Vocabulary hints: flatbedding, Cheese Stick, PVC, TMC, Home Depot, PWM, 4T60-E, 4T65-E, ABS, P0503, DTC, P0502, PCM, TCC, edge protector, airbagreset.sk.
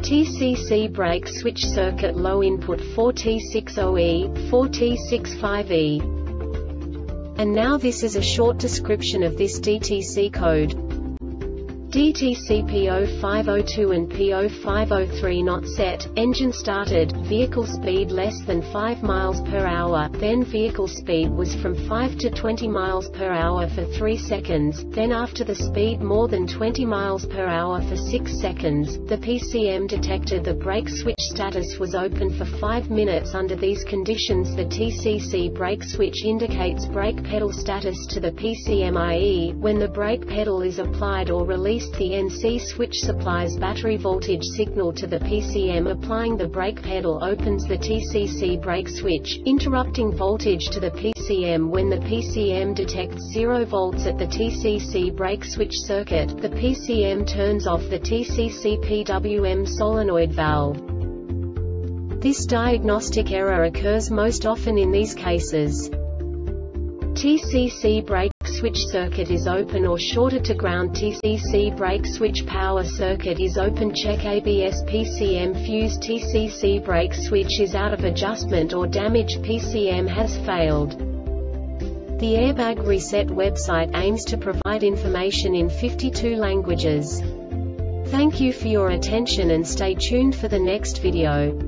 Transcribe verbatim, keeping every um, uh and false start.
T C C brake switch circuit low input four T sixty E, four T sixty-five E. And now this is a short description of this D T C code. D T C P zero five zero two and P zero five zero three not set, engine started, vehicle speed less than five miles per hour, then vehicle speed was from five to twenty miles per hour for three seconds, then after the speed more than twenty miles per hour for six seconds. The P C M detected the brake switch status was open for five minutes. Under these conditions, the T C C brake switch indicates brake pedal status to the P C M, that is, when the brake pedal is applied or released. The N C switch supplies battery voltage signal to the P C M. Applying the brake pedal opens the T C C brake switch, interrupting voltage to the P C M. When the P C M detects zero volts at the T C C brake switch circuit, the P C M turns off the T C C P W M solenoid valve. This diagnostic error occurs most often in these cases. T C C brake switch circuit is open or shorted to ground. T C C brake switch power circuit is open. Check A B S. P C M fused. T C C brake switch is out of adjustment or damaged. P C M has failed. The Airbag Reset website aims to provide information in fifty-two languages. Thank you for your attention and stay tuned for the next video.